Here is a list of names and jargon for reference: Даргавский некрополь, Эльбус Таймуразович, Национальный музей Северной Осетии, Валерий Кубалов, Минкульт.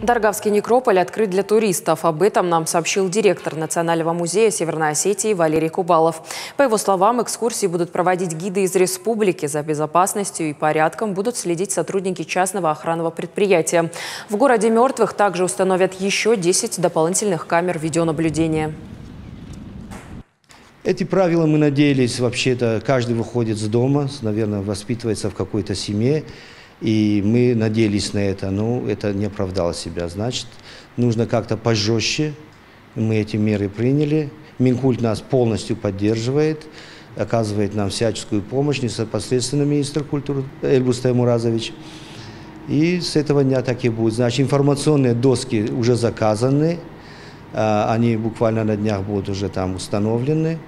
Даргавский некрополь открыт для туристов. Об этом нам сообщил директор Национального музея Северной Осетии Валерий Кубалов. По его словам, экскурсии будут проводить гиды из республики. За безопасностью и порядком будут следить сотрудники частного охранного предприятия. В городе мертвых также установят еще 10 дополнительных камер видеонаблюдения. Эти правила мы надеялись, вообще-то каждый выходит с дома, наверное, воспитывается в какой-то семье. И мы надеялись на это, но это не оправдало себя. Значит, нужно как-то пожестче. Мы эти меры приняли. Минкульт нас полностью поддерживает, оказывает нам всяческую помощь, непосредственно министр культуры Эльбус Таймуразович. И с этого дня так и будет. Значит, информационные доски уже заказаны. Они буквально на днях будут уже там установлены.